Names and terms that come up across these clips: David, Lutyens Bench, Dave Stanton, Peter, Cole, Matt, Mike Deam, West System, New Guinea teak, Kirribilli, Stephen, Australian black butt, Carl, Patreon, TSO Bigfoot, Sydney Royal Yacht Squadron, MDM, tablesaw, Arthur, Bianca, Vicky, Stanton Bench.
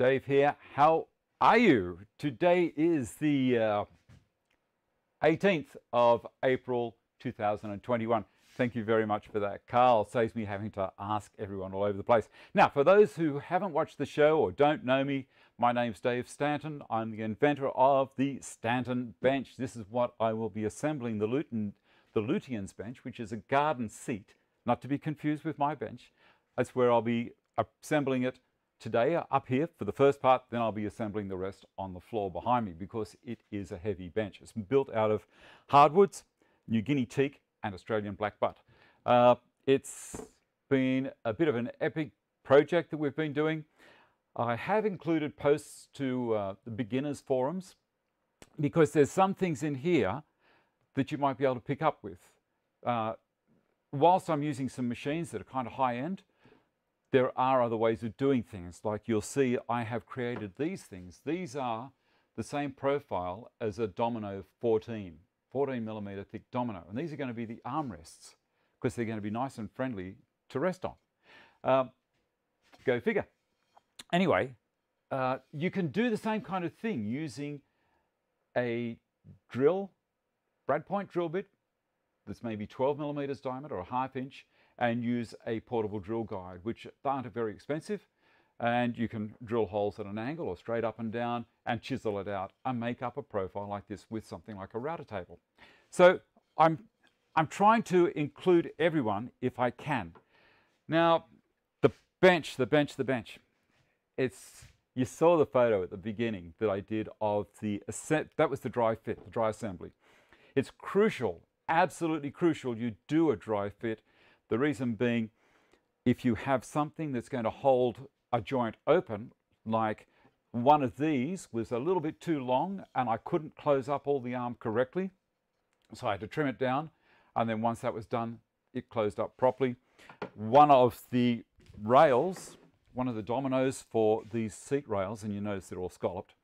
Dave here. How are you? Today is the 18th of April 2021. Thank you very much for that, Carl. Saves me having to ask everyone all over the place. Now, for those who haven't watched the show or don't know me, my name's Dave Stanton. I'm the inventor of the Stanton Bench. This is what I will be assembling, the Lutyens Bench, which is a garden seat, not to be confused with my bench. That's where I'll be assembling it today, up here for the first part, then I'll be assembling the rest on the floor behind me because it is a heavy bench. It's built out of hardwoods, New Guinea teak, and Australian black butt. It's been a bit of an epic project that we've been doing. I have included posts to the beginners forums because there's some things in here that you might be able to pick up with. Whilst I'm using some machines that are kind of high-end, there are other ways of doing things. Like you'll see, I have created these things. These are the same profile as a domino 14 millimeter thick domino. And these are going to be the armrests because they're going to be nice and friendly to rest on. Go figure. Anyway, you can do the same kind of thing using a drill, brad point drill bit that's maybe 12 millimeters diameter or a ½ inch, and use a portable drill guide, which aren't very expensive. And you can drill holes at an angle or straight up and down and chisel it out and make up a profile like this with something like a router table. So I'm trying to include everyone if I can. Now, the bench. It's, you saw the photo at the beginning that I did of the, that was the dry fit, the dry assembly. It's crucial, absolutely crucial you do a dry fit. The reason being, if you have something that's going to hold a joint open, like one of these was a little bit too long and I couldn't close up all the arm correctly, so I had to trim it down, and then once that was done, it closed up properly. One of the rails, one of the dominoes for these seat rails, and you notice they're all scalloped,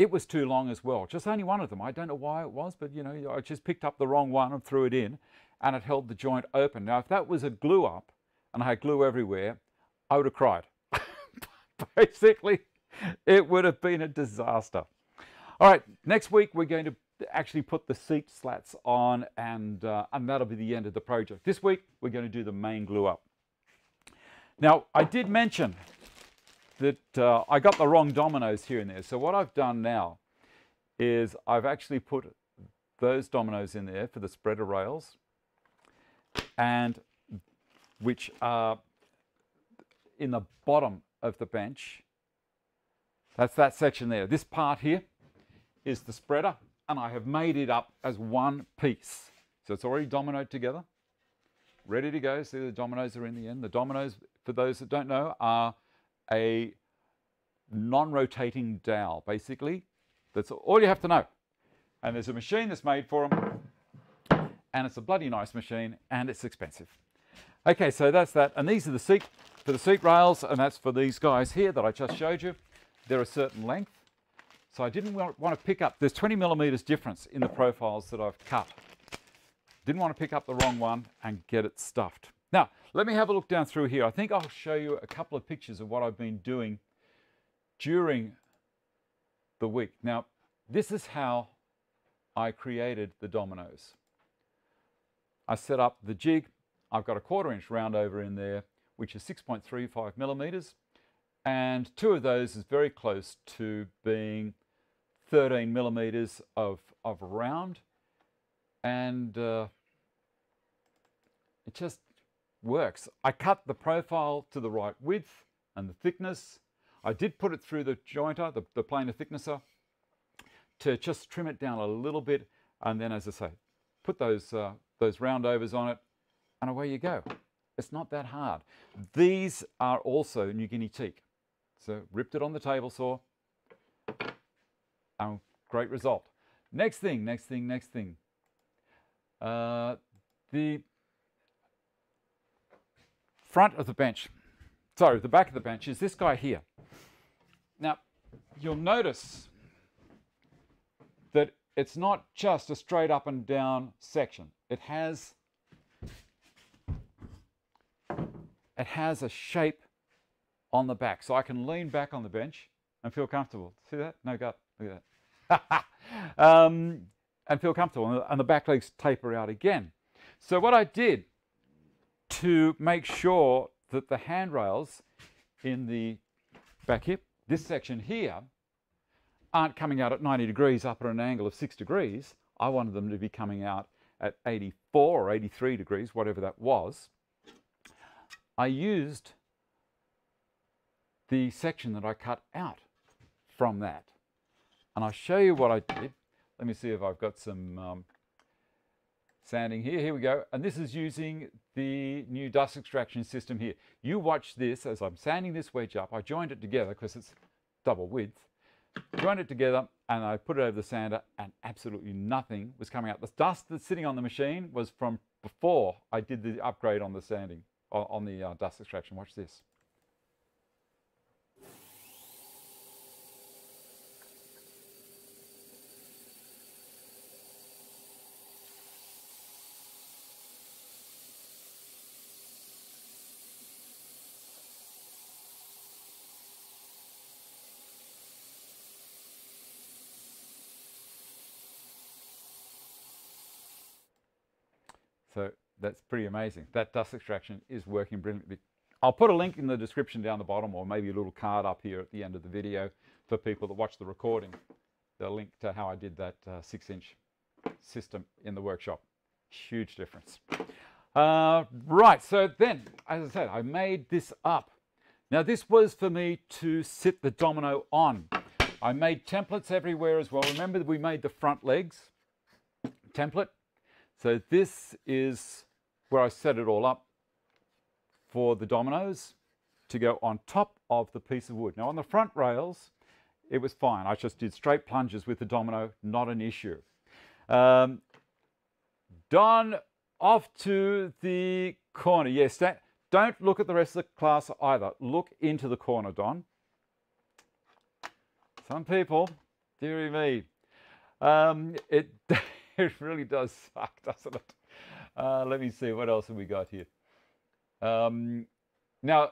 it was too long as well, just only one of them. I don't know why it was, but you know, I just picked up the wrong one and threw it in, and it held the joint open. Now, if that was a glue up and I had glue everywhere, I would have cried. Basically, it would have been a disaster. All right, next week we're going to actually put the seat slats on, and that'll be the end of the project. This week, we're going to do the main glue up. Now, I did mention that I got the wrong dominoes here and there. So what I've done now is I've actually put those dominoes in there for the spreader rails, and which are in the bottom of the bench. That's that section there. This part here is the spreader, and I have made it up as one piece. So it's already dominoed together, ready to go. See, the dominoes are in the end. The dominoes, for those that don't know, are a non-rotating dowel, basically. That's all you have to know. And there's a machine that's made for them, and it's a bloody nice machine, and it's expensive. Okay, so that's that. And these are the seat, for the seat rails, and that's for these guys here that I just showed you. They're a certain length. So I didn't want to pick up, there's 20 millimeters difference in the profiles that I've cut. Didn't want to pick up the wrong one and get it stuffed. Now, let me have a look down through here. I think I'll show you a couple of pictures of what I've been doing during the week. Now, this is how I created the dominoes. I set up the jig. I've got a quarter-inch roundover in there, which is 6.35 millimeters, and two of those is very close to being 13 millimeters of round, and it just works. I cut the profile to the right width and the thickness. I did put it through the jointer, the planar thicknesser, to just trim it down a little bit, and then, as I say, put those roundovers on it, and away you go. It's not that hard. These are also New Guinea teak. So ripped it on the table saw. Great result. Next thing. The front of the bench, sorry, the back of the bench is this guy here. Now, you'll notice that it's not just a straight up and down section. It has a shape on the back. So I can lean back on the bench and feel comfortable. See that? No gut. Look at that. And feel comfortable. And the back legs taper out again. So what I did to make sure that the handrails in the back hip, this section here, aren't coming out at 90 degrees up at an angle of 6 degrees. I wanted them to be coming out at 84 or 83 degrees, whatever that was. I used the section that I cut out from that. And I'll show you what I did. Let me see if I've got some sanding here. Here we go. And this is using the new dust extraction system here. You watch this as I'm sanding this wedge up. I joined it together because it's double width. Joined it together and I put it over the sander, and absolutely nothing was coming out. The dust that's sitting on the machine was from before I did the upgrade on the sanding, on the dust extraction. Watch this. So that's pretty amazing. That dust extraction is working brilliantly. I'll put a link in the description down the bottom, or maybe a little card up here at the end of the video for people that watch the recording. The link to how I did that 6-inch system in the workshop. Huge difference. Right, so then, as I said, I made this up. Now this was for me to sit the domino on. I made templates everywhere as well. Remember that we made the front legs template. So this is where I set it all up for the dominoes to go on top of the piece of wood. Now on the front rails, it was fine. I just did straight plunges with the domino, not an issue. Don, off to the corner. Yes, don't look at the rest of the class either. Look into the corner, Don. Some people, dearie me, it really does suck, doesn't it? Let me see, what else have we got here? Now,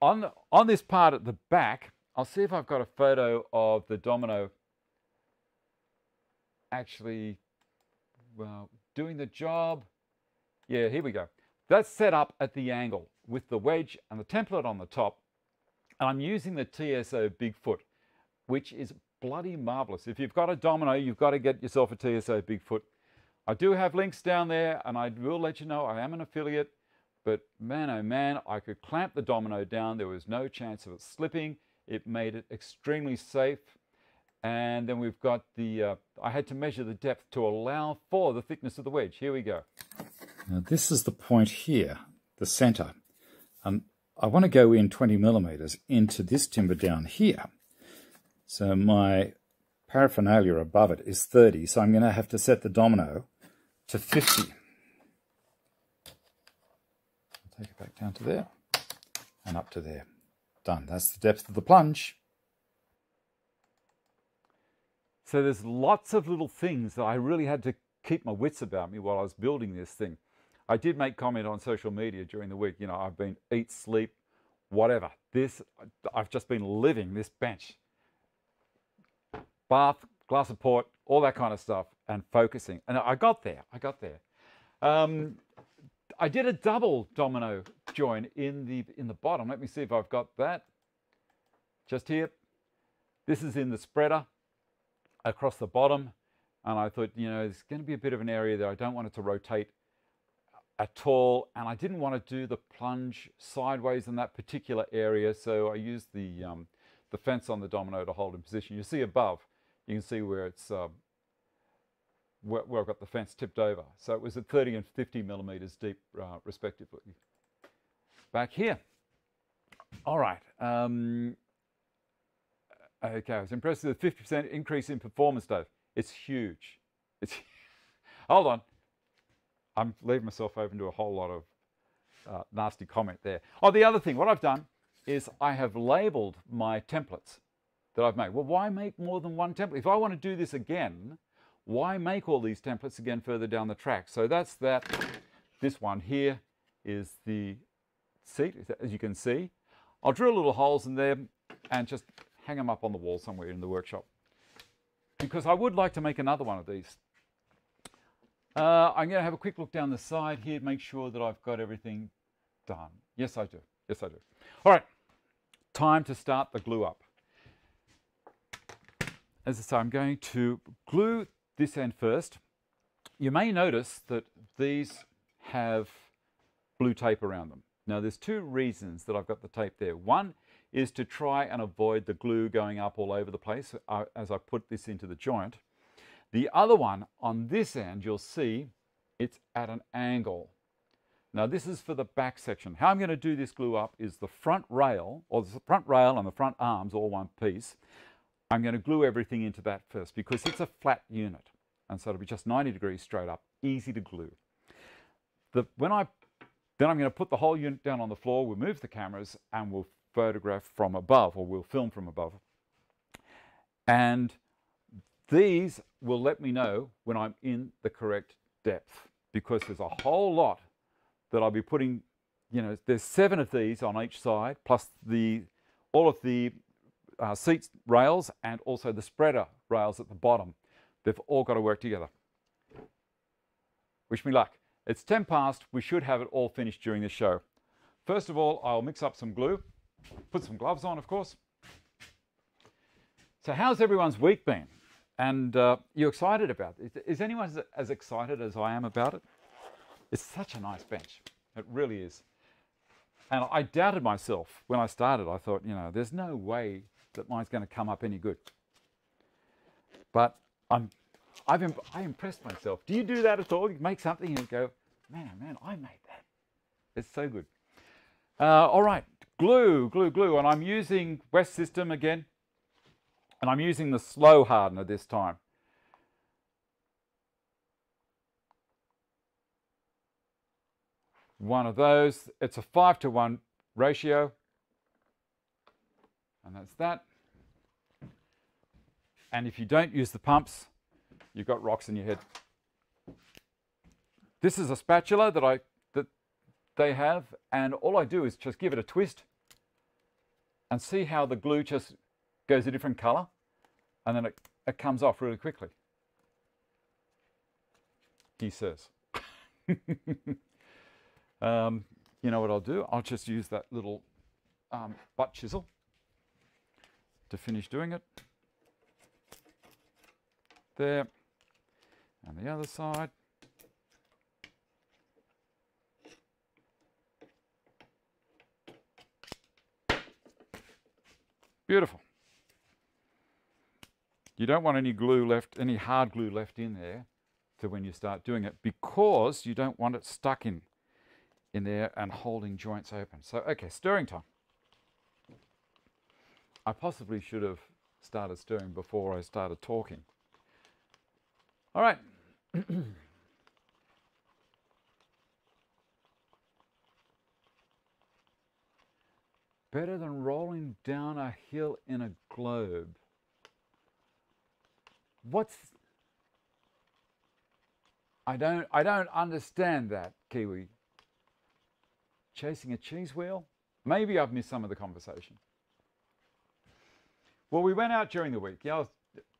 on this part at the back, I'll see if I've got a photo of the domino actually doing the job. Yeah, here we go. That's set up at the angle with the wedge and the template on the top. And I'm using the TSO Bigfoot, which is bloody marvelous. If you've got a domino, you've got to get yourself a TSO Bigfoot. I do have links down there, and I will let you know I am an affiliate, but man, oh man, I could clamp the domino down. There was no chance of it slipping. It made it extremely safe. And then we've got the, I had to measure the depth to allow for the thickness of the wedge. Here we go. Now this is the point here, the center. I want to go in 20 millimeters into this timber down here. So my paraphernalia above it is 30, so I'm going to have to set the domino to 50. I'll take it back down to there and up to there. Done. That's the depth of the plunge. So there's lots of little things that I really had to keep my wits about me while I was building this thing. I did make comment on social media during the week, you know, I've been eat, sleep, whatever. This, I've just been living this bench. Bath, glass of port, all that kind of stuff, and focusing. And I got there, I got there. I did a double domino join in the bottom. Let me see if I've got that. Just here. This is in the spreader across the bottom. And I thought, you know, there's going to be a bit of an area that I don't want it to rotate at all. And I didn't want to do the plunge sideways in that particular area. So I used the fence on the domino to hold in position. You see above, you can see where it's where I've got the fence tipped over. So it was at 30 and 50 millimeters deep, respectively. Back here. All right. Okay, I was impressed with the 50% increase in performance, Dave. It's huge. It's hold on. I'm leaving myself open to a whole lot of nasty comment there. Oh, the other thing, what I've done is I have labeled my templates that I've made. Well, why make more than one template? If I want to do this again, why make all these templates again further down the track? So that's that. This one here is the seat, as you can see. I'll drill little holes in there and just hang them up on the wall somewhere in the workshop, because I would like to make another one of these. I'm going to have a quick look down the side here, make sure that I've got everything done. Yes, I do. Yes, I do. All right, time to start the glue up. As I say, I'm going to glue this end first. You may notice that these have blue tape around them. Now, there's two reasons that I've got the tape there. One is to try and avoid the glue going up all over the place as I put this into the joint. The other one, on this end, you'll see it's at an angle. Now, this is for the back section. How I'm going to do this glue up is the front rail, or the front rail and the front arms, all one piece. I'm going to glue everything into that first because it's a flat unit. And so it'll be just 90 degrees straight up, easy to glue. Then I'm going to put the whole unit down on the floor, we'll move the cameras, and we'll photograph from above, or we'll film from above. And these will let me know when I'm in the correct depth, because there's a whole lot that I'll be putting, you know, there's 7 of these on each side, plus all of the seat rails and also the spreader rails at the bottom. They've all got to work together. Wish me luck. It's 10 past. We should have it all finished during the show. First of all, I'll mix up some glue, put some gloves on, of course. So how's everyone's week been? And you excited about it? Is anyone as excited as I am about it? It's such a nice bench. It really is. And I doubted myself when I started. I thought, you know, there's no way that mine's going to come up any good. But I impressed myself. Do you do that at all? You make something and go, man, I made that. It's so good. All right, glue. And I'm using West System again. And I'm using the slow hardener this time. One of those. It's a 5-to-1 ratio. And that's that. And if you don't use the pumps, you've got rocks in your head. This is a spatula that they have, and all I do is just give it a twist and see how the glue just goes a different color, and then it comes off really quickly. He says. You know what I'll do? I'll just use that little butt chisel to finish doing it. There. And the other side. Beautiful. You don't want any glue left, any hard glue left in there to when you start doing it, because you don't want it stuck in there and holding joints open. So, okay, stirring time. I possibly should have started stirring before I started talking. All right. Better than rolling down a hill in a globe. I don't understand that, Kiwi. Chasing a cheese wheel? Maybe I've missed some of the conversation. Well, we went out during the week. Yeah, I'll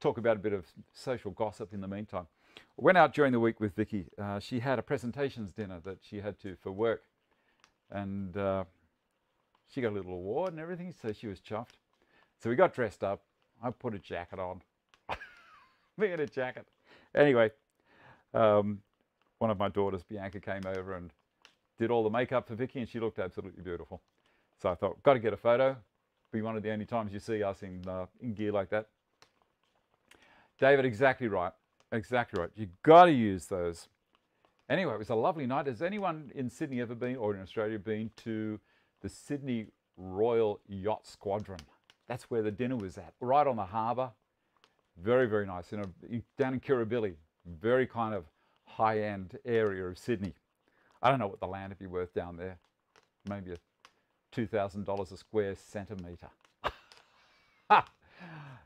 talk about a bit of social gossip in the meantime. We went out during the week with Vicky. She had a presentations dinner that she had to for work, and she got a little award and everything, so she was chuffed. So we got dressed up. I put a jacket on. Me in a jacket. Anyway, one of my daughters, Bianca, came over and did all the makeup for Vicky, and she looked absolutely beautiful. So I thought, got to get a photo. Be one of the only times you see us in gear like that. David, exactly right. Exactly right. You got to use those. Anyway, it was a lovely night. Has anyone in Sydney ever been, or in Australia, been to the Sydney Royal Yacht Squadron? That's where the dinner was at, right on the harbour. Very, very nice. Down in Kirribilli, very kind of high-end area of Sydney. I don't know what the land would be worth down there. Maybe $2,000 a square centimetre.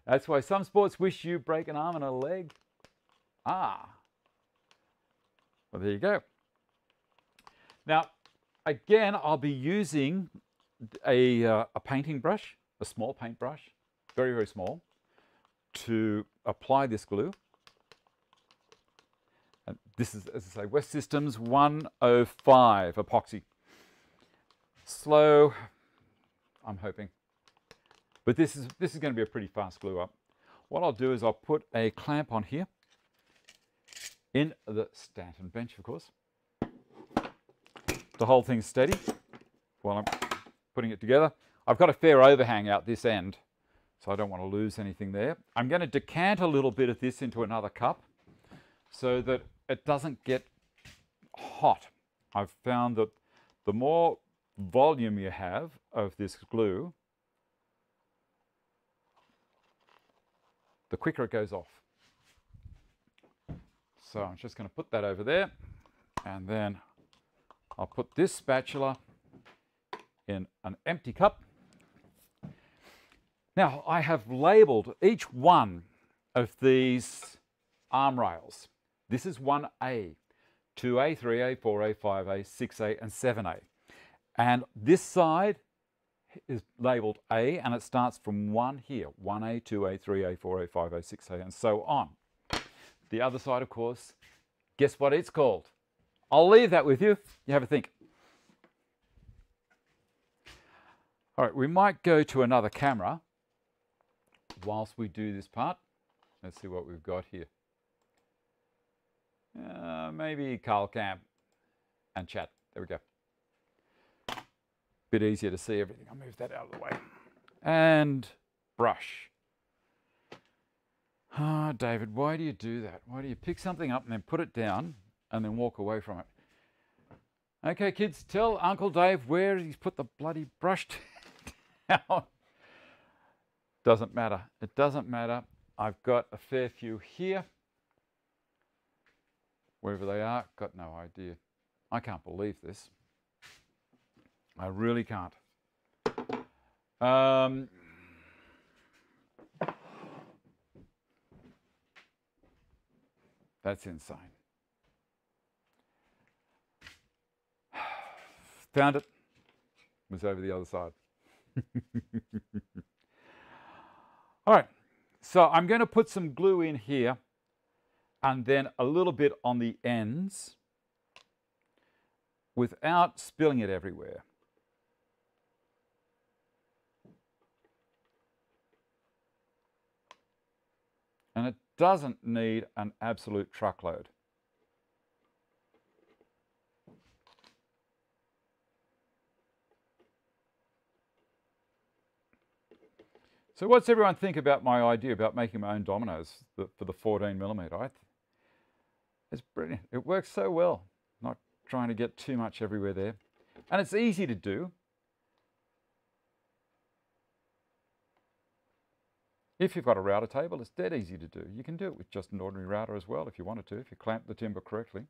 That's why some sports wish you break an arm and a leg. Ah. Well, there you go. Now, again, I'll be using a painting brush, a small paintbrush, very, very small, to apply this glue. And this is, as I say, West Systems 105 epoxy. Slow, I'm hoping. But this is going to be a pretty fast glue up. What I'll do is I'll put a clamp on here in the Stanton bench, of course. The whole thing's steady while I'm putting it together. I've got a fair overhang out this end, so I don't want to lose anything there. I'm going to decant a little bit of this into another cup so that it doesn't get hot. I've found that the more volume you have of this glue, the quicker it goes off. So I'm just going to put that over there, and then I'll put this spatula in an empty cup. Now, I have labelled each one of these arm rails. This is 1A, 2A, 3A, 4A, 5A, 6A, and 7A. And this side is labelled A, and it starts from 1 here, 1A, 2A, 3A, 4A, 5A, 6A, and so on. The other side, of course, guess what it's called? I'll leave that with you. You have a think. All right, we might go to another camera whilst we do this part. Let's see what we've got here. Maybe Carl Camp and chat. There we go. Bit easier to see everything. I'll move that out of the way. And brush. Ah, David, why do you do that? Why do you pick something up and then put it down and then walk away from it? Okay, kids, tell Uncle Dave where he's put the bloody brush down. Doesn't matter. It doesn't matter. I've got a fair few here. Wherever they are, got no idea. I can't believe this. I really can't. That's insane. Found it. Was over the other side. All right. So I'm going to put some glue in here and then a little bit on the ends without spilling it everywhere. And it doesn't need an absolute truckload. So what's everyone think about my idea about making my own dominoes for the 14 millimeter? It's brilliant. It works so well. Not trying to get too much everywhere there. And it's easy to do. If you've got a router table, it's dead easy to do. You can do it with just an ordinary router as well if you wanted to, if you clamp the timber correctly.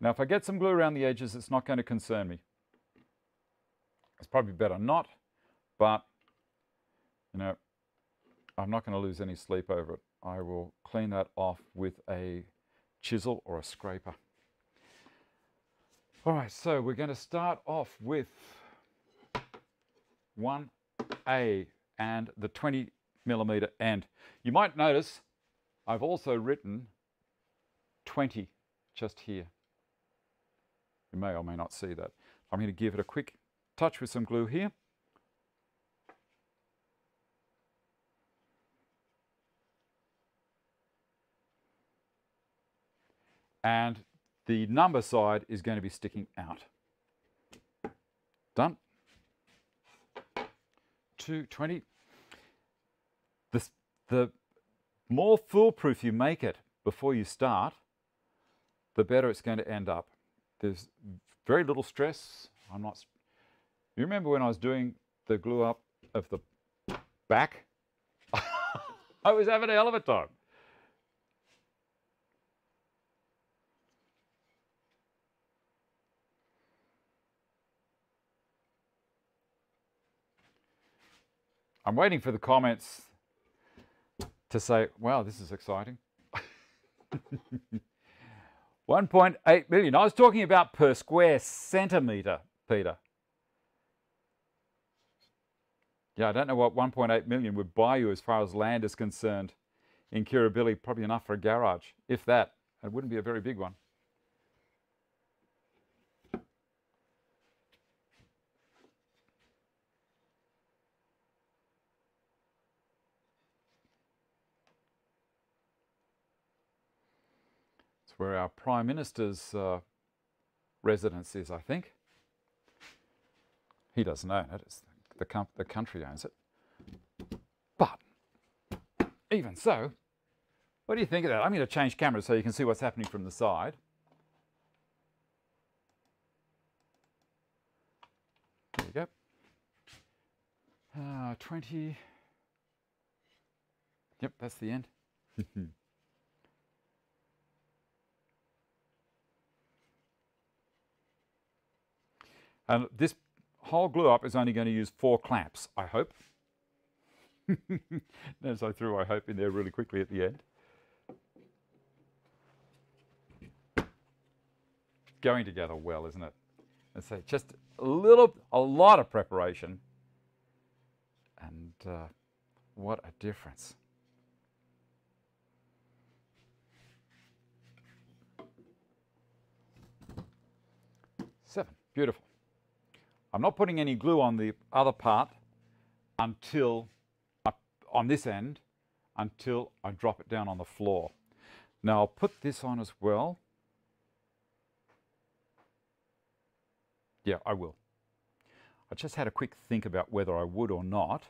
Now, if I get some glue around the edges, it's not going to concern me. It's probably better not, but, you know, I'm not going to lose any sleep over it. I will clean that off with a chisel or a scraper. All right, so we're going to start off with 1A and the 20 millimeter end. You might notice I've also written 20 just here. You may or may not see that. I'm going to give it a quick touch with some glue here. And the number side is going to be sticking out. Done. 220. The more foolproof you make it before you start, the better it's going to end up. There's very little stress. I'm not. You remember when I was doing the glue up of the back? I was having a hell of a time. I'm waiting for the comments to say, wow, this is exciting. 1.8 million. I was talking about per square centimetre Peter. Yeah, I don't know what 1.8 million would buy you as far as land is concerned in Kirribilli. Probably enough for a garage, if that. It wouldn't be a very big one. It's where our Prime Minister's residence is, I think. He doesn't own it. It's the country owns it. But even so, what do you think of that? I'm going to change cameras so you can see what's happening from the side. There you go. 20. Yep, that's the end. And this whole glue up is only going to use 4 clamps, I hope. As I threw "I hope" in there really quickly at the end. Going together well, isn't it? Let's say just a lot of preparation, and what a difference. Seven, beautiful. I'm not putting any glue on the other part until on this end until I drop it down on the floor. Now I'll put this on as well. Yeah, I will. I just had a quick think about whether I would or not.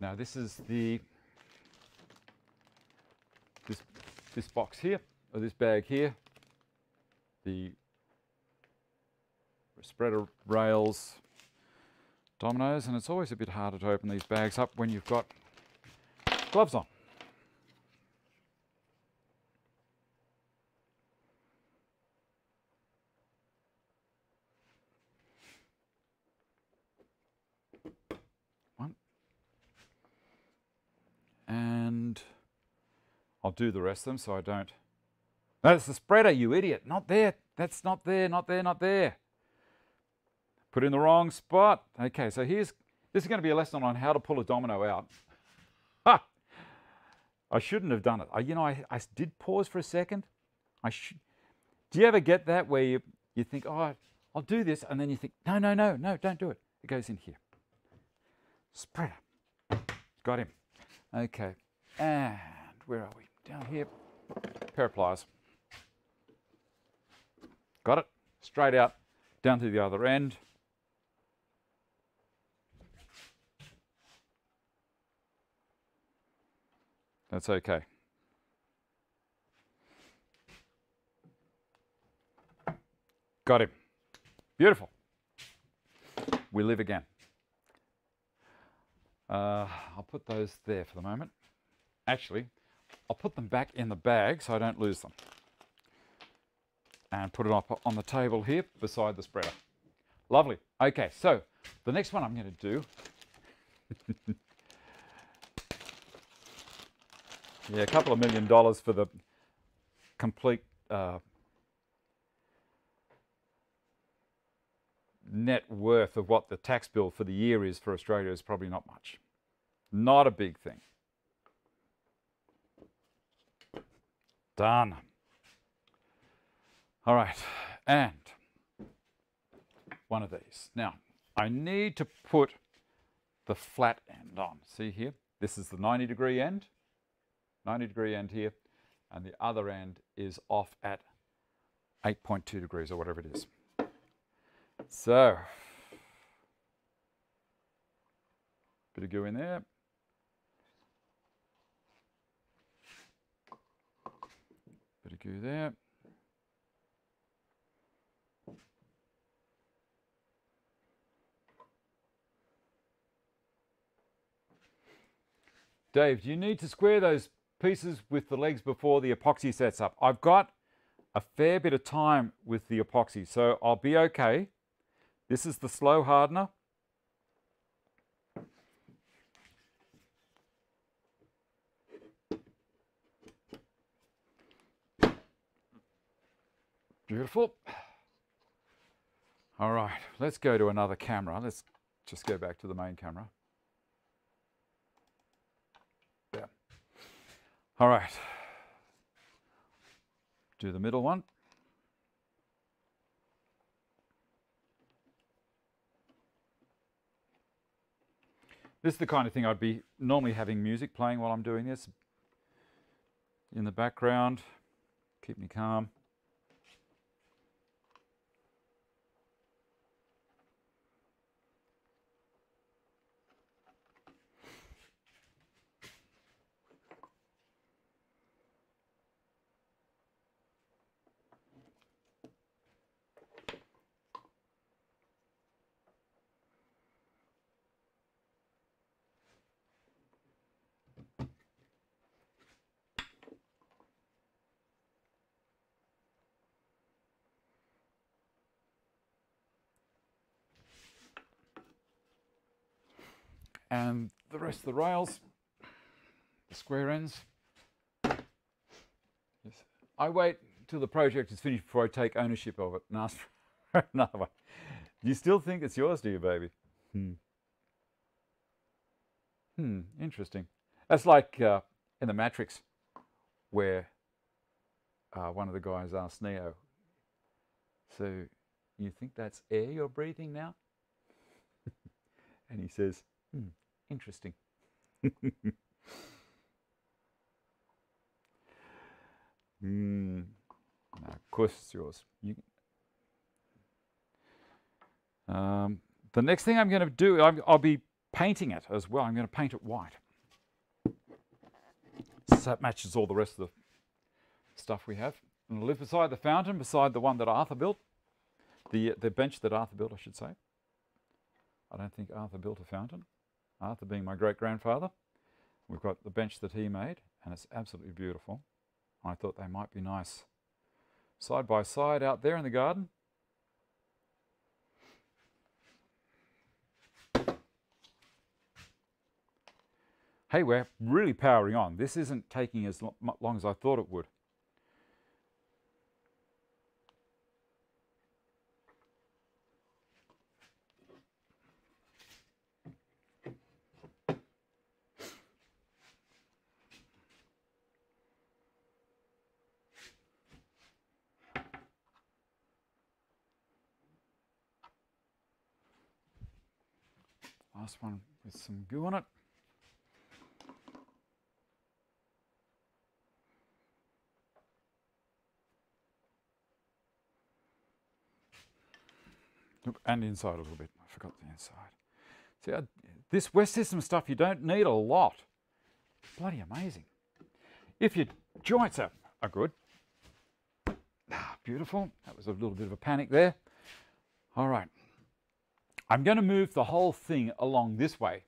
Now this is the this box here, or this bag here, the spreader rails, dominoes, and it's always a bit harder to open these bags up when you've got gloves on. And I'll do the rest of them so I don't... No, it's the spreader, you idiot. Not there. That's not there, not there, not there. Put in the wrong spot. Okay, so this is going to be a lesson on how to pull a domino out. Ha! I shouldn't have done it. I did pause for a second. Do you ever get that where you think, oh, I'll do this, and then you think, no, no, no, no, don't do it. It goes in here. Spreader. Got him. Okay, and where are we? Down here. Pair of pliers. Got it. Straight out, down to the other end. That's okay. Got him. Beautiful. We live again. I'll put those there for the moment. Actually, I'll put them back in the bag so I don't lose them. And put it up on the table here beside the spreader. Lovely. Okay, so the next one I'm going to do... yeah, a couple of $1 million for the complete net worth of what the tax bill for the year is for Australia is probably not much. Not a big thing. Done. All right, and one of these. Now, I need to put the flat end on. See here? This is the 90-degree end. 90-degree end here, and the other end is off at 8.2 degrees or whatever it is. So, bit of glue in there. Bit of glue there. Dave, do you need to square those pieces with the legs before the epoxy sets up? I've got a fair bit of time with the epoxy, so I'll be okay. This is the slow hardener. Beautiful. All right, let's go to another camera. Let's just go back to the main camera. There. All right. Do the middle one. This is the kind of thing I'd be normally having music playing while I'm doing this. In the background, keep me calm. And the rest of the rails, the square ends. Yes. I wait till the project is finished before I take ownership of it and ask for another one. You still think it's yours, do you, baby? Interesting. That's like in The Matrix, where one of the guys asked Neo, "So you think that's air you're breathing now?" And he says, "Interesting." No, of course it's yours. The next thing I'm going to do, I'll be painting it as well. I'm going to paint it white, so that matches all the rest of the stuff we have. And I'll live beside the fountain, beside the one that Arthur built, the bench that Arthur built, I should say. I don't think Arthur built a fountain. Arthur being my great-grandfather. We've got the bench that he made, and it's absolutely beautiful. I thought they might be nice side by side out there in the garden. Hey, we're really powering on. This isn't taking as long as I thought it would. Last one with some goo on it. Oop, and inside a little bit. I forgot the inside. See, this West System stuff, you don't need a lot. Bloody amazing. If your joints are good. Ah, beautiful. That was a little bit of a panic there. All right. I'm going to move the whole thing along this way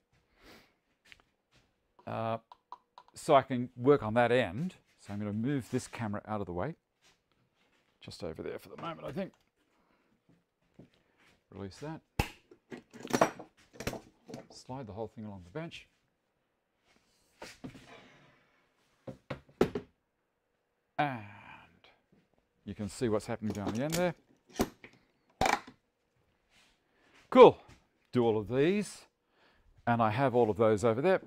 so I can work on that end. So I'm going to move this camera out of the way, just over there for the moment, I think. Release that. Slide the whole thing along the bench. And you can see what's happening down the end there. Cool. Do all of these, and I have all of those over there.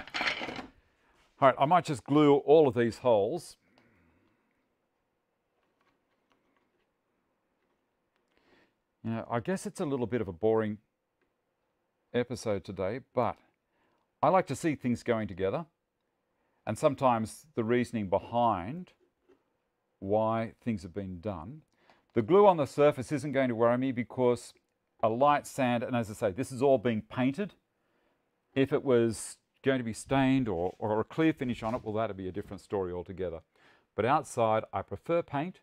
All right, I might just glue all of these holes. You know, I guess it's a little bit of a boring episode today, but I like to see things going together, and sometimes the reasoning behind why things have been done. The glue on the surface isn't going to worry me because a light sand, and as I say, this is all being painted. If it was going to be stained or a clear finish on it, well, that'd be a different story altogether. But outside, I prefer paint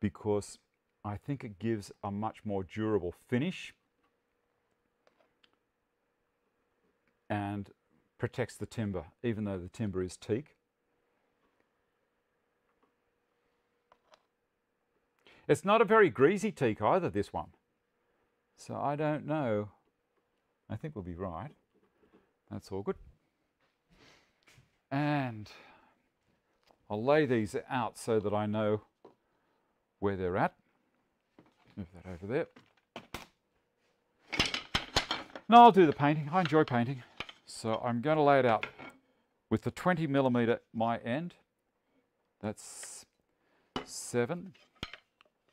because I think it gives a much more durable finish and protects the timber, even though the timber is teak. It's not a very greasy teak either, this one. So I don't know. I think we'll be right. That's all good. And I'll lay these out so that I know where they're at. Move that over there. No, I'll do the painting. I enjoy painting. So I'm going to lay it out with the 20mm my end. That's 7,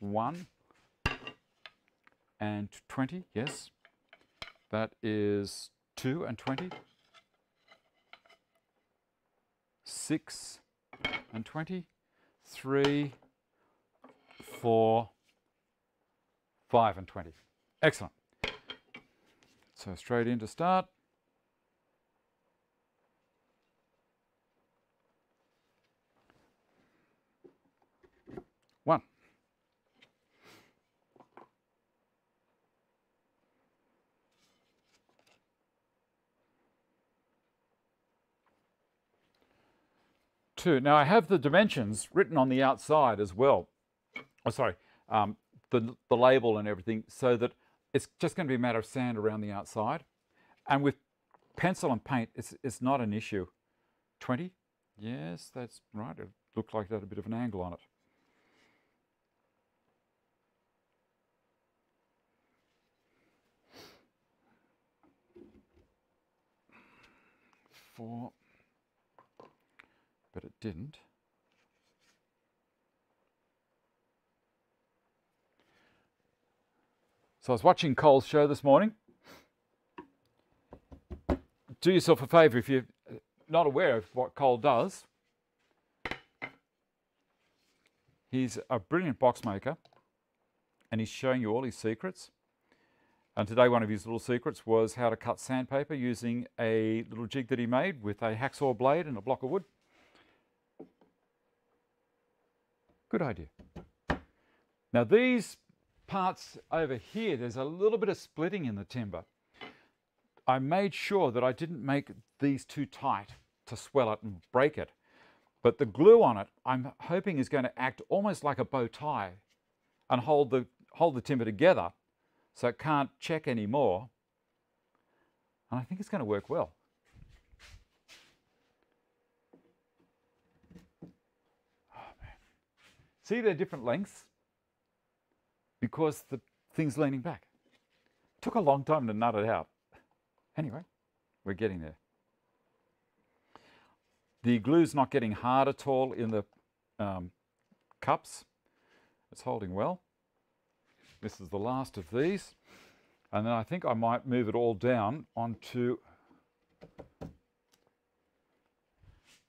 1, and 20. Yes, that is 2 and 20. 6 and 20. 3, 4, 5 and 20. Excellent. So straight in to start. One. Two. Now I have the dimensions written on the outside as well. Oh, sorry, the label and everything, so that it's just going to be a matter of sand around the outside. And with pencil and paint, it's not an issue. 20? Yes, that's right. It looked like it had a bit of an angle on it. Four. But it didn't. So I was watching Cole's show this morning. Do yourself a favour if you're not aware of what Cole does. He's a brilliant box maker and he's showing you all his secrets. And today one of his little secrets was how to cut sandpaper using a little jig that he made with a hacksaw blade and a block of wood. Good idea. Now these parts over here, there's a little bit of splitting in the timber. I made sure that I didn't make these too tight to swell it and break it, but the glue on it I'm hoping is going to act almost like a bow tie and hold the timber together so it can't check anymore, and I think it's going to work well. Oh, man. See, they're different lengths because the thing's leaning back. Took a long time to nut it out. Anyway, we're getting there. The glue's not getting hard at all in the cups. It's holding well. This is the last of these. And then I think I might move it all down onto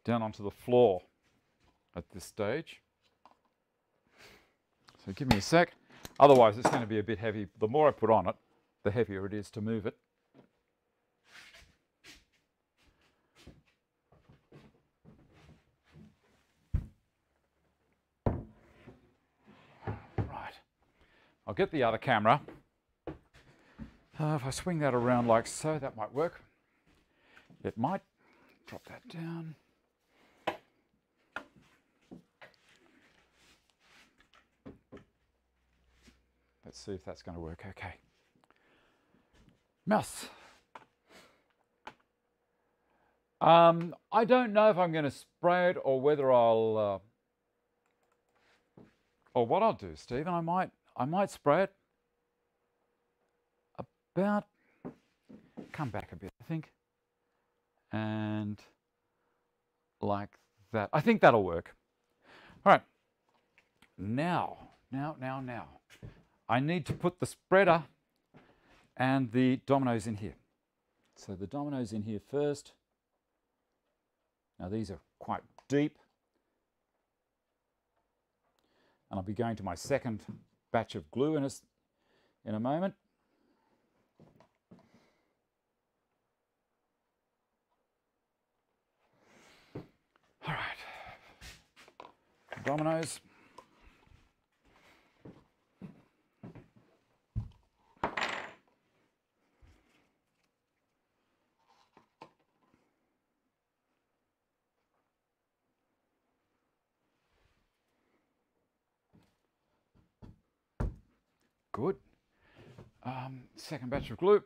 the floor at this stage. So give me a sec. Otherwise, it's going to be a bit heavy. The more I put on it, the heavier it is to move it. Right. I'll get the other camera. If I swing that around like so, that might work. It might. Drop that down. Let's see if that's going to work. Okay. Mouse. I don't know if I'm going to spray it or whether I'll... or what I'll do, Stephen, I might spray it about... Come back a bit, I think. And like that. I think that'll work. All right. Now. I need to put the spreader and the dominoes in here. So the dominoes in here first. Now these are quite deep. And I'll be going to my second batch of glue in a moment. All right, dominoes. Good. Second batch of glue.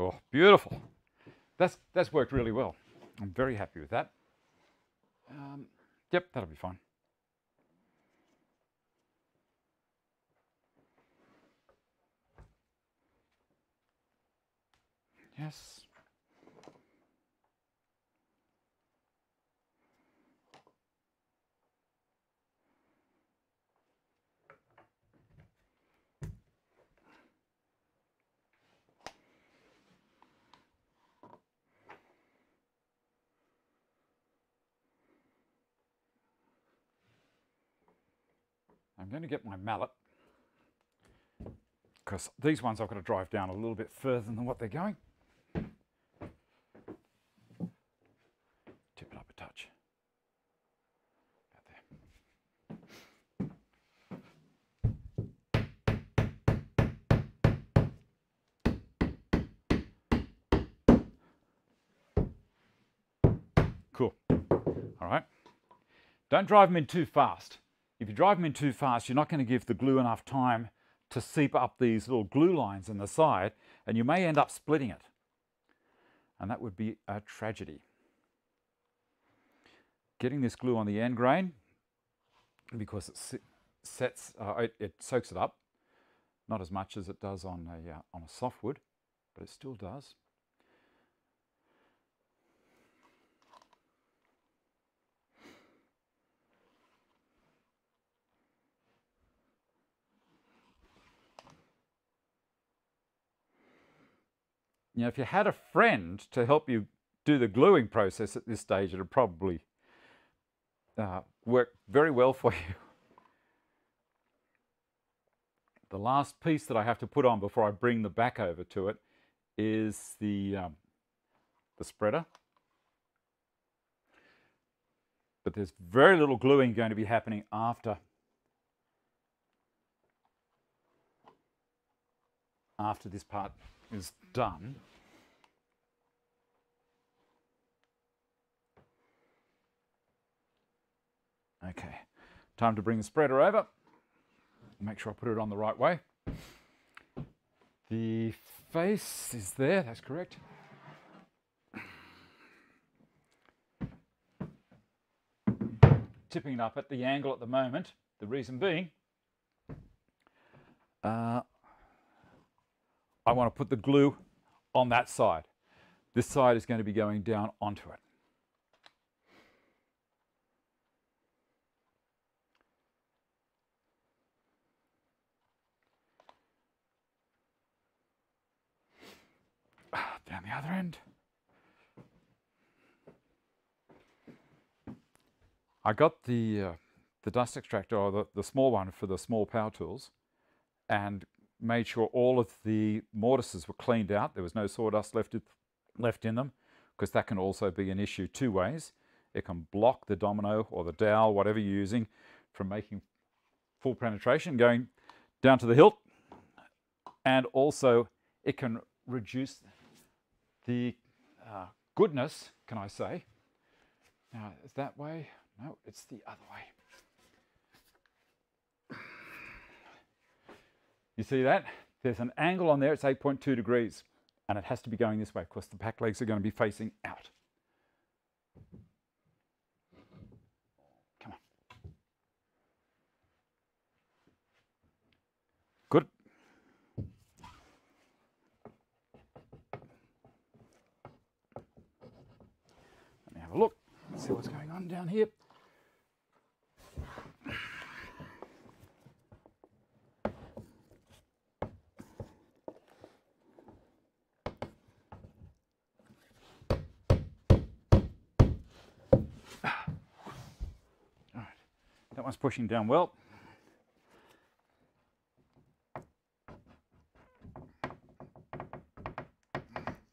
Oh, beautiful. That's worked really well. I'm very happy with that. Yep, that'll be fine. Yes. I'm going to get my mallet, because these ones I've got to drive down a little bit further than what they're going. Tip it up a touch. About there. Cool. All right. Don't drive them in too fast. If you drive them in too fast, you're not going to give the glue enough time to seep up these little glue lines in the side, and you may end up splitting it. And that would be a tragedy. Getting this glue on the end grain, because it sets, it soaks it up, not as much as it does on a softwood, but it still does. You know, if you had a friend to help you do the gluing process at this stage, it would probably work very well for you. The last piece that I have to put on before I bring the back over to it is the spreader. But there's very little gluing going to be happening after this part is done. Okay, time to bring the spreader over. Make sure I put it on the right way. The face is there, that's correct. Tipping it up at the angle at the moment, the reason being I want to put the glue on that side. This side is going to be going down onto it. Down the other end. I got the dust extractor, or the small one for the small power tools, and made sure all of the mortises were cleaned out. There was no sawdust left in them, because that can also be an issue two ways. It can block the domino or the dowel, whatever you're using, from making full penetration, going down to the hilt. And also it can reduce the goodness, can I say. Now, is that way? No, it's the other way. You see that? There's an angle on there, it's 8.2 degrees, and it has to be going this way. Of course, the back legs are going to be facing out. Come on. Good. Let me have a look. Let's see what's going on down here. That one's pushing down well.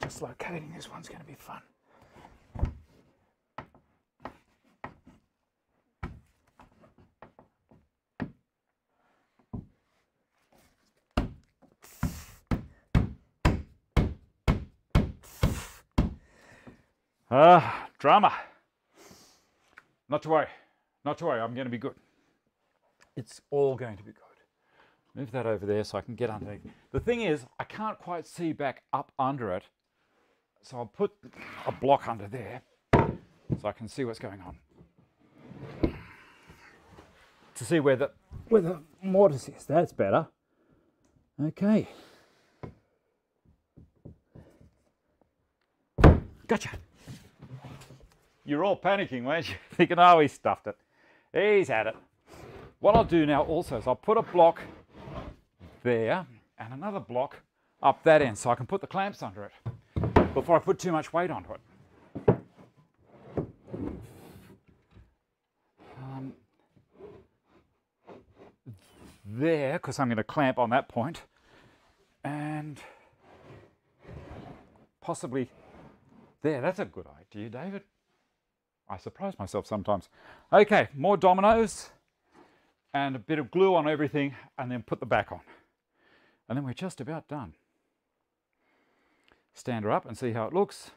Just locating this one's going to be fun. Ah, drama. Not to worry. Not to worry, I'm going to be good. It's all going to be good. Move that over there so I can get underneath. The thing is, I can't quite see back up under it, so I'll put a block under there so I can see what's going on. To see where the mortise is, that's better. Okay. Gotcha. You're all panicking, weren't you? Thinking, oh, he stuffed it. He's had it. What I'll do now also is I'll put a block there and another block up that end so I can put the clamps under it before I put too much weight onto it. There, because I'm going to clamp on that point and possibly there. That's a good idea, David. I surprise myself sometimes. Okay, more dominoes and a bit of glue on everything and then put the back on. And then we're just about done. Stand her up and see how it looks.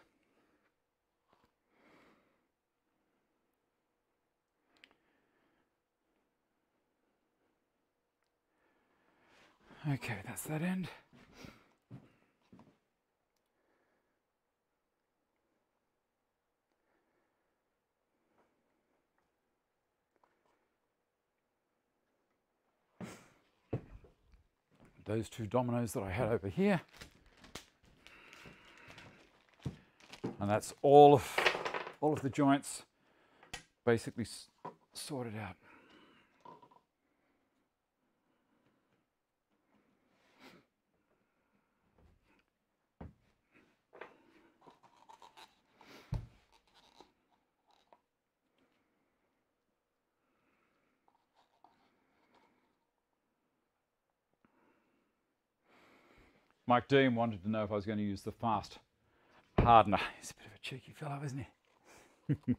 Okay, that's that end. Those two dominoes that I had over here. And that's all of the joints basically sorted out. Mike Deam wanted to know if I was going to use the fast hardener. He's a bit of a cheeky fellow, isn't he?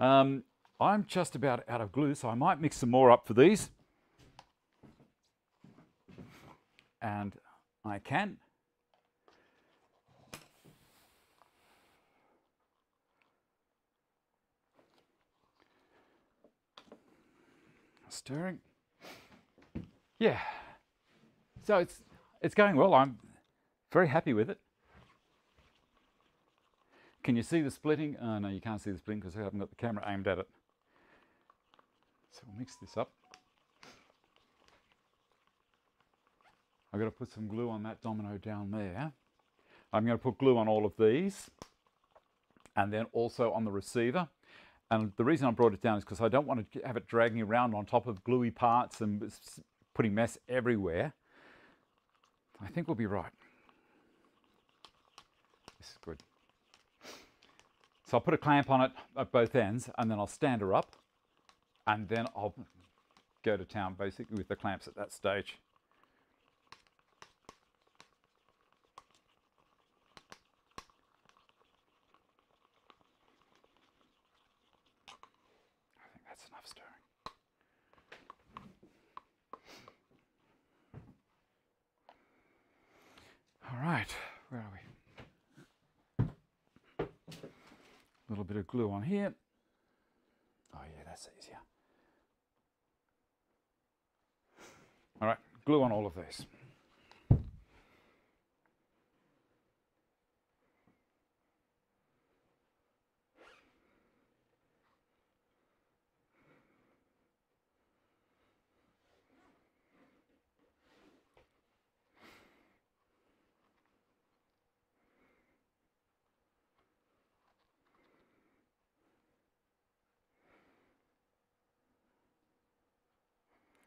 I'm just about out of glue, so I might mix some more up for these. And I can. Stirring. Yeah. So it's going well. I'm very happy with it. Can you see the splitting? Oh, no, you can't see the splitting because I haven't got the camera aimed at it. So we'll mix this up. I've got to put some glue on that domino down there. I'm going to put glue on all of these and then also on the receiver. And the reason I brought it down is because I don't want to have it dragging around on top of gluey parts and putting mess everywhere. I think we'll be right. This is good. So I'll put a clamp on it at both ends and then I'll stand her up and then I'll go to town basically with the clamps at that stage. I think that's enough stirring. All right, where are we? A little bit of glue on here. Oh yeah, that's easier. All right, glue on all of these.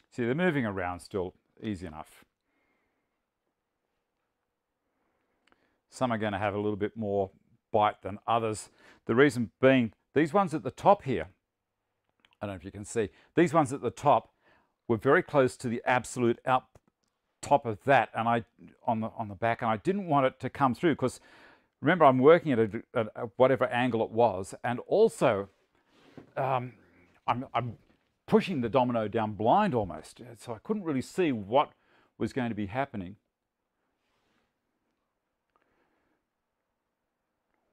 See, they're moving around still easy enough. Some are going to have a little bit more bite than others. The reason being, these ones at the top here, I don't know if you can see, these ones at the top were very close to the absolute up top of that and on the back, and I didn't want it to come through because remember I'm working at whatever angle it was, and also I'm pushing the domino down blind almost, so I couldn't really see what was going to be happening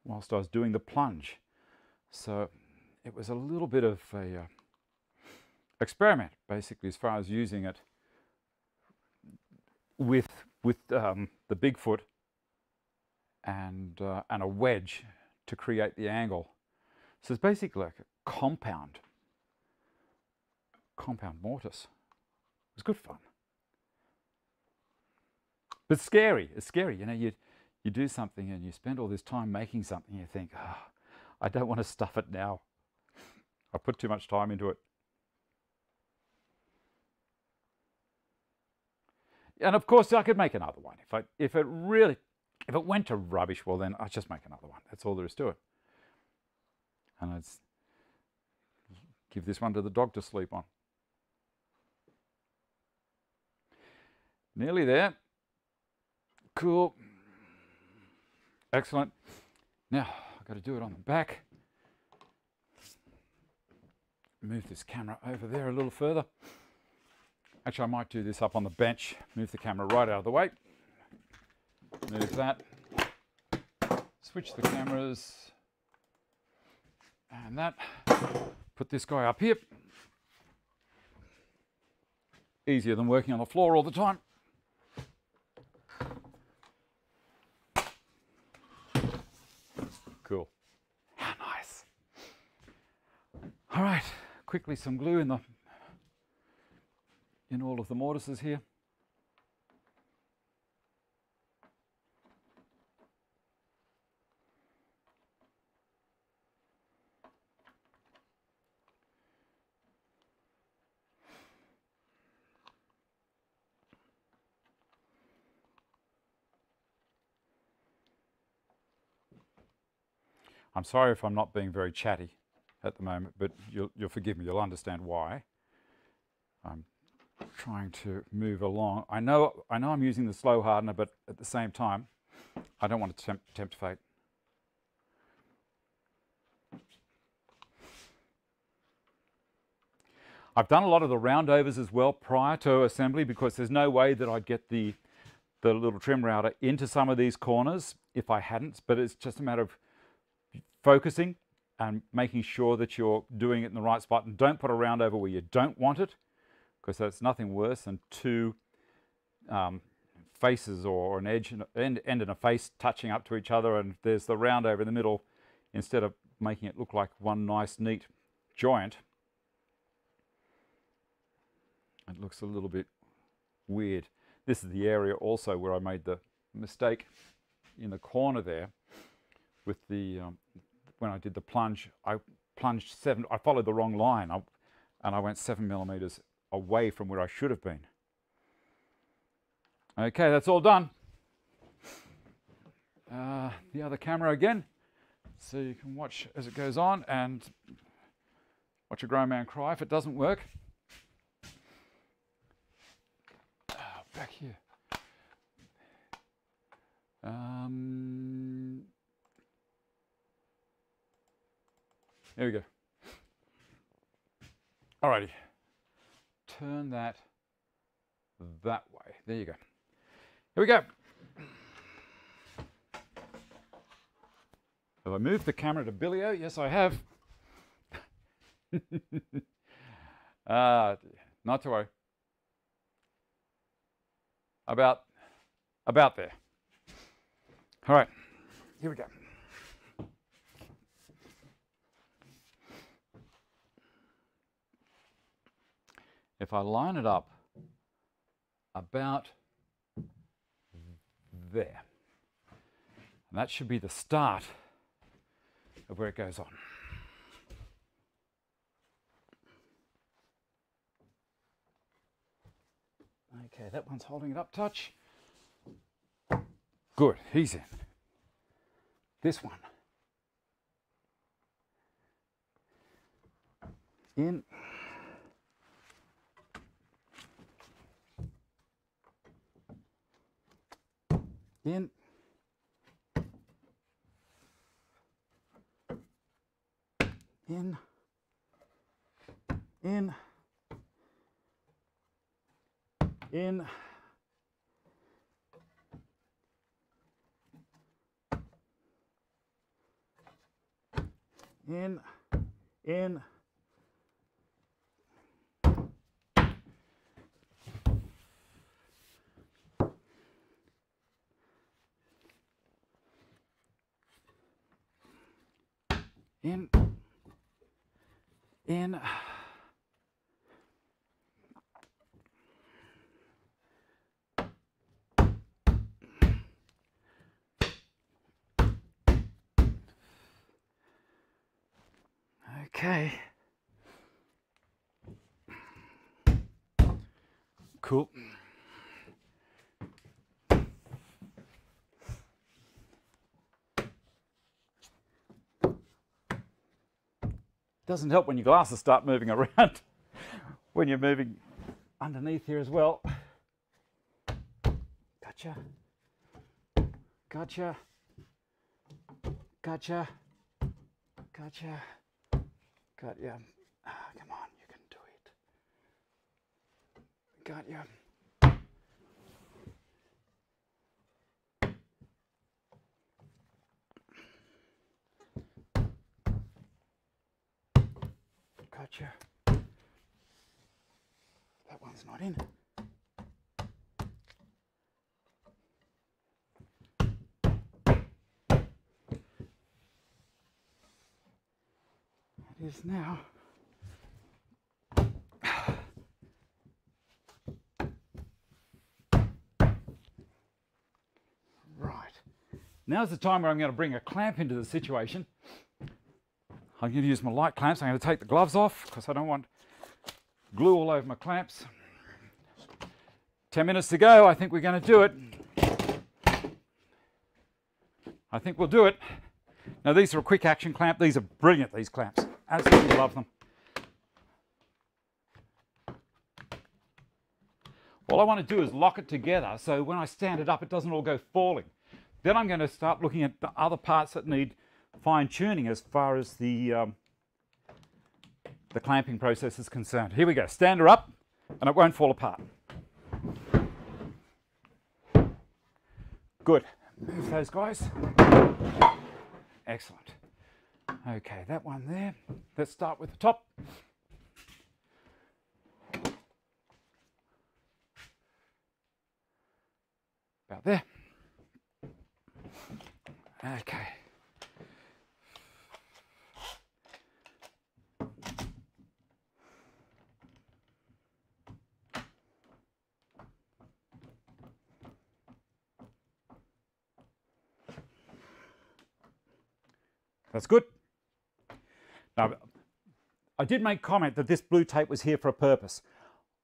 whilst I was doing the plunge. So it was a little bit of a experiment, basically, as far as using it with the Bigfoot and a wedge to create the angle. So it's basically like a compound mortise. It was good fun, but scary. It's scary, you know. You You do something and you spend all this time making something, you think, oh, I don't want to stuff it now. I put too much time into it. And of course I could make another one. If it went to rubbish, well then I'll just make another one. That's all there is to it. And I'd give this one to the dog to sleep on. Nearly there. Cool. Excellent. Now I've got to do it on the back. Move this camera over there a little further. Actually, I might do this up on the bench. Move the camera right out of the way. Move that. Switch the cameras. And that. Put this guy up here. Easier than working on the floor all the time. Cool. How nice. All right, quickly some glue in all of the mortises here. I'm sorry if I'm not being very chatty at the moment, but you'll forgive me, you'll understand why. I'm trying to move along. I know I'm using the slow hardener, but at the same time, I don't want to tempt fate. I've done a lot of the roundovers as well prior to assembly because there's no way that I'd get the little trim router into some of these corners if I hadn't, but it's just a matter of focusing and making sure that you're doing it in the right spot, and don't put a round over where you don't want it, because that's nothing worse than two faces or an edge and end and a face touching up to each other, and there's the round over in the middle instead of making it look like one nice neat joint. It looks a little bit weird. This is the area also where I made the mistake in the corner there with the when I did the plunge, I plunged I followed the wrong line, and I went 7 millimeters away from where I should have been. Okay, that's all done. The other camera again, so you can watch as it goes on and watch a grown man cry if it doesn't work. Oh, back here. There we go. Alrighty. Turn that way. There you go. Here we go. Have I moved the camera to Billio? Yes, I have. Not to worry. About there. All right. Here we go. If I line it up about there, and that should be the start of where it goes on. Okay, that one's holding it up, touch. Good, he's in. This one. In. In. In. In. In. In. In. In, in, Okay. Cool. Doesn't help when your glasses start moving around when you're moving underneath here as well. Gotcha. Gotcha. Gotcha. Gotcha. Got ya. Oh, come on, you can do it. Got ya. Gotcha. That one's not in. It is now. Right. Now's the time where I'm going to bring a clamp into the situation. I'm going to use my light clamps. I'm going to take the gloves off because I don't want glue all over my clamps. 10 minutes to go. I think we're going to do it. I think we'll do it. Now these are a quick action clamp. These are brilliant, these clamps. Absolutely love them. All I want to do is lock it together so when I stand it up it doesn't all go falling. Then I'm going to start looking at the other parts that need fine-tuning as far as the clamping process is concerned. Here we go. Stand her up and it won't fall apart. Good. Move those guys. Excellent. Okay, that one there. Let's start with the top. About there. Okay. That's good. Now, I did make comment that this blue tape was here for a purpose.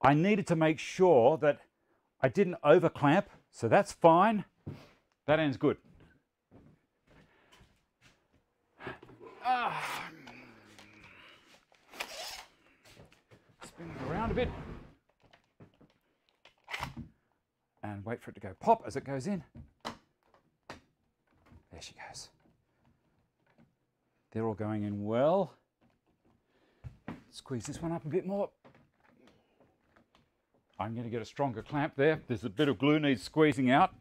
I needed to make sure that I didn't over clamp, so that's fine. That end's good. Spin it around a bit. And wait for it to go pop as it goes in. There she goes. They're all going in well. Squeeze this one up a bit more. I'm going to get a stronger clamp there. There's a bit of glue needs squeezing out.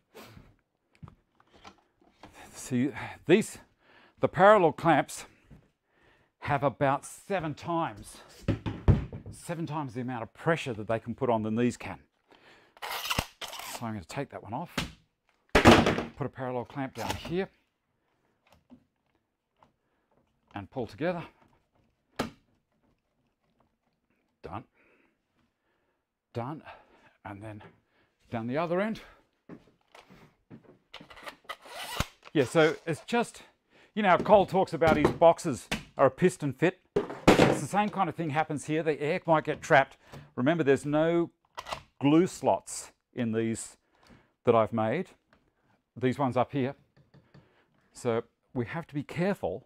See, the parallel clamps have about seven times the amount of pressure that they can put on than these can. So I'm going to take that one off, put a parallel clamp down here, and pull together. Done. Done. And then down the other end. Yeah, so it's just, you know, Cole talks about his boxes are a piston fit. It's the same kind of thing happens here. The air might get trapped. Remember, there's no glue slots in these that I've made. These ones up here. So we have to be careful.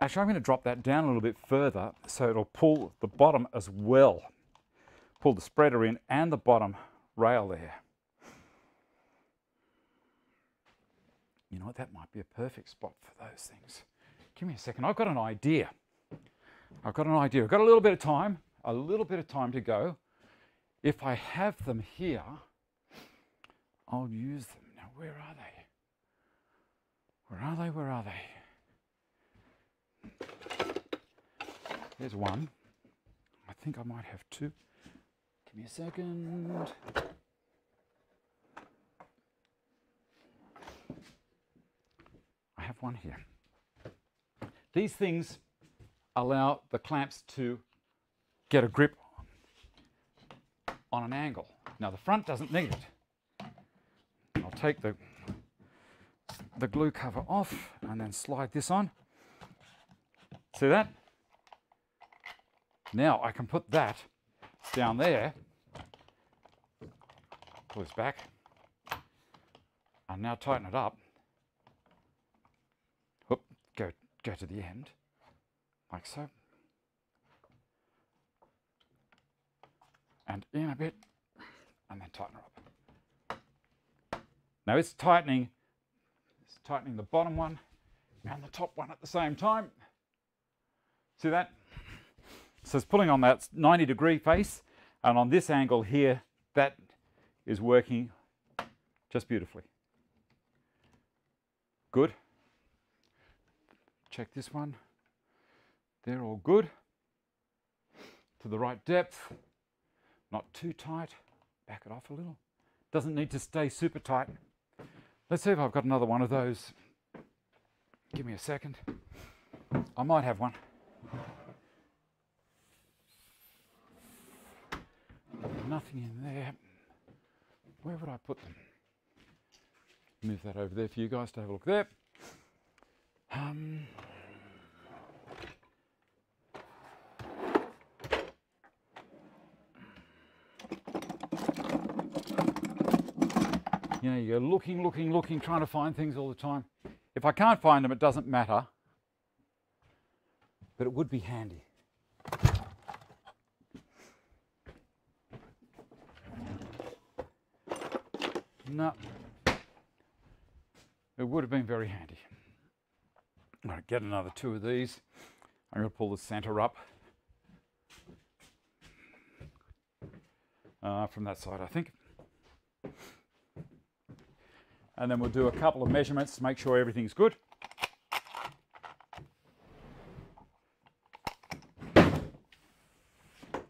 Actually, I'm going to drop that down a little bit further so it'll pull the bottom as well. Pull the spreader in and the bottom rail there. You know what? That might be a perfect spot for those things. Give me a second. I've got an idea. I've got an idea. I've got a little bit of time. A little bit of time to go. If I have them here, I'll use them. Now, where are they? Where are they? Where are they? There's one. I think I might have two. Give me a second. I have one here. These things allow the clamps to get a grip on an angle. Now the front doesn't need it. I'll take the glue cover off and then slide this on. See that? Now I can put that down there, pull this back, and now tighten it up. Whoop, go to the end, like so. And in a bit, and then tighten her up. Now it's tightening the bottom one and the top one at the same time. See that? So it's pulling on that 90-degree face, and on this angle here, that is working just beautifully. Good. Check this one. They're all good. To the right depth. Not too tight. Back it off a little. Doesn't need to stay super tight. Let's see if I've got another one of those. Give me a second. I might have one. Nothing in there. Where would I put them? Move that over there for you guys to have a look there. You know, you're looking, trying to find things all the time. If I can't find them, it doesn't matter. But it would be handy. No, it would have been very handy. I'm going to get another two of these. I'm going to pull the center up from that side, I think. And then we'll do a couple of measurements to make sure everything's good.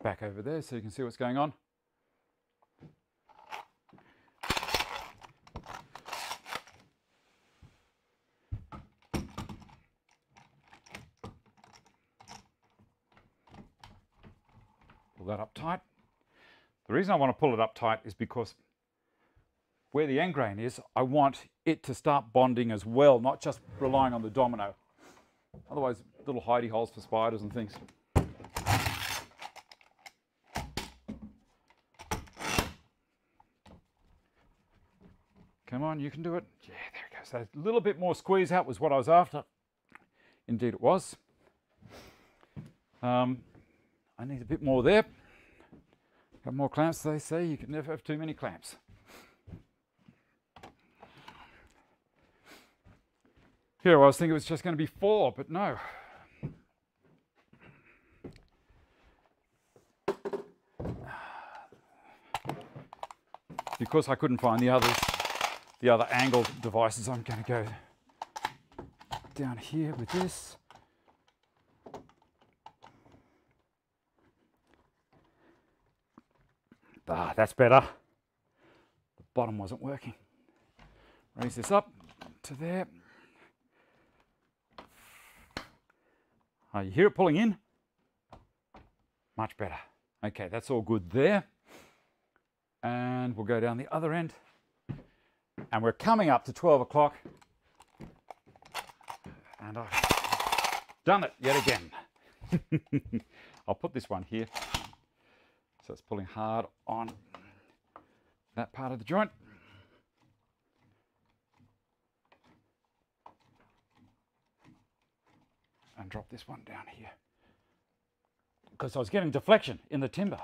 Back over there so you can see what's going on. That up tight. The reason I want to pull it up tight is because where the end grain is, I want it to start bonding as well, not just relying on the domino. Otherwise, little hidey holes for spiders and things. Come on, you can do it. Yeah, there it goes. That little bit more squeeze out was what I was after. Indeed it was. I need a bit more there. Got more clamps, they say. You can never have too many clamps. Here I was thinking it was just going to be four, but no. Because I couldn't find the others, the other angled devices, I'm going to go down here with this. Ah, that's better. The bottom wasn't working. Raise this up to there. Oh, you hear it pulling in? Much better. Okay, that's all good there. And we'll go down the other end. And we're coming up to 12 o'clock. And I've done it yet again. I'll put this one here. So it's pulling hard on that part of the joint. And drop this one down here. Because I was getting deflection in the timber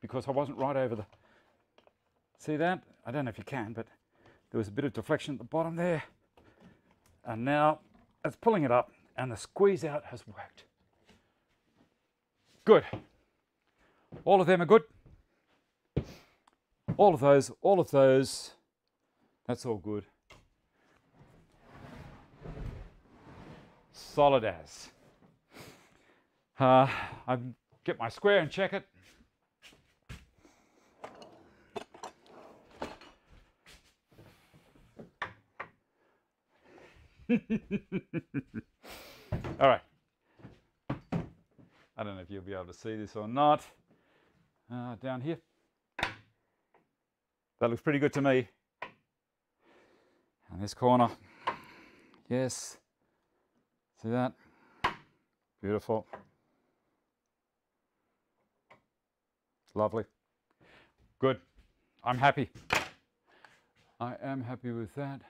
because I wasn't right over the... See that? I don't know if you can, but there was a bit of deflection at the bottom there. And now it's pulling it up and the squeeze out has worked. Good. All of them are good. All of those, all of those. That's all good. Solid as. I get my square and check it. All right. I don't know if you'll be able to see this or not. Down here. That looks pretty good to me. And this corner. Yes. See that? Beautiful. Lovely. Good. I'm happy. I am happy with that.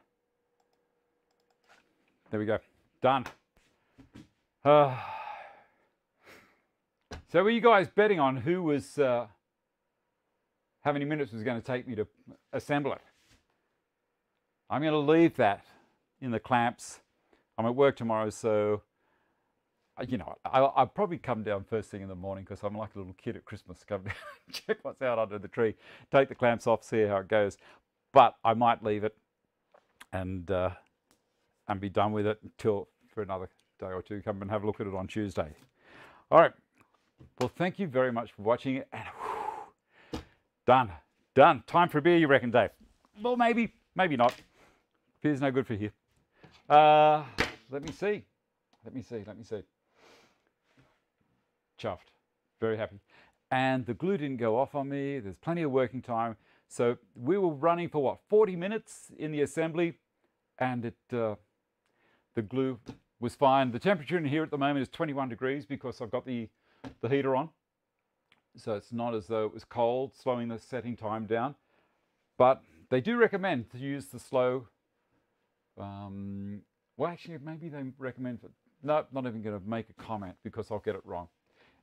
There we go. Done. So were you guys betting on who was, how many minutes it was going to take me to assemble it? I'm going to leave that in the clamps. I'm at work tomorrow, so, you know, I'll probably come down first thing in the morning because I'm like a little kid at Christmas. Come down, check what's out under the tree, take the clamps off, see how it goes. But I might leave it and be done with it until for another day or two. Come and have a look at it on Tuesday. All right. Well, thank you very much for watching it. And whew, done. Done. Time for a beer, you reckon, Dave? Well, maybe. Maybe not. Beer's no good for here. Let me see. Chuffed. Very happy. And the glue didn't go off on me. There's plenty of working time. So we were running for, what, 40 minutes in the assembly, and it the glue was fine. The temperature in here at the moment is 21 degrees because I've got the heater on. So it's not as though it was cold, slowing the setting time down. But they do recommend to use the slow, well, actually, maybe they recommend, no, not even going to make a comment because I'll get it wrong.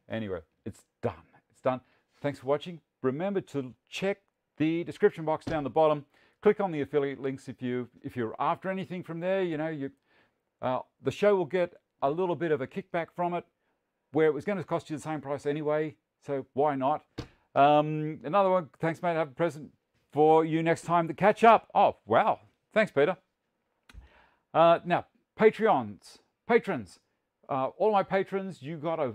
Anyway, it's done. It's done. Thanks for watching. Remember to check the description box down the bottom. Click on the affiliate links if you're after anything from there. You know, the show will get a little bit of a kickback from it, where it was going to cost you the same price anyway, so why not? Another one, thanks, mate. Have a present for you next time to catch up. Oh, wow. Thanks, Peter. Now, patrons. All my patrons, you got an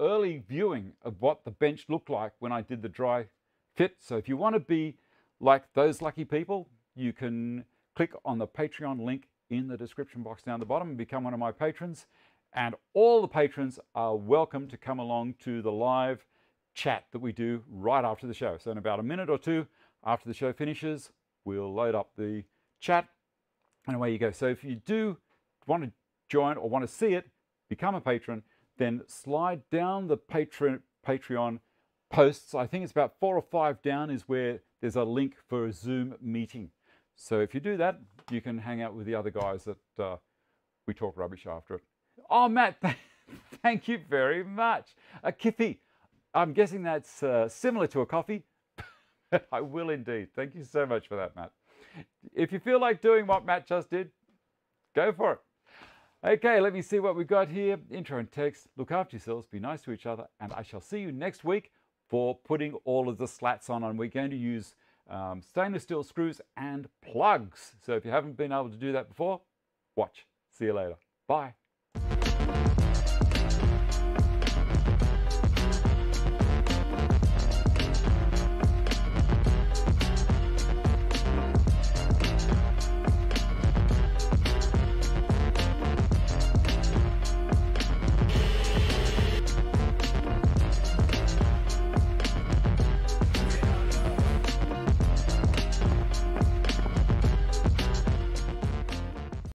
early viewing of what the bench looked like when I did the dry fit. So if you want to be like those lucky people, you can click on the Patreon link in the description box down the bottom and become one of my patrons. And all the patrons are welcome to come along to the live chat that we do right after the show. So in about a minute or two after the show finishes, we'll load up the chat and away you go. So if you do want to join or want to see it, become a patron, then slide down the Patreon posts. I think it's about 4 or 5 down is where there's a link for a Zoom meeting. So if you do that, you can hang out with the other guys that we talk rubbish after it. Oh, Matt, thank you very much. A kippy. I'm guessing that's similar to a coffee. I will indeed. Thank you so much for that, Matt. If you feel like doing what Matt just did, go for it. Okay, let me see what we've got here. Intro and text. Look after yourselves. Be nice to each other. And I shall see you next week for putting all of the slats on. And we're going to use stainless steel screws and plugs. So if you haven't been able to do that before, watch. See you later. Bye.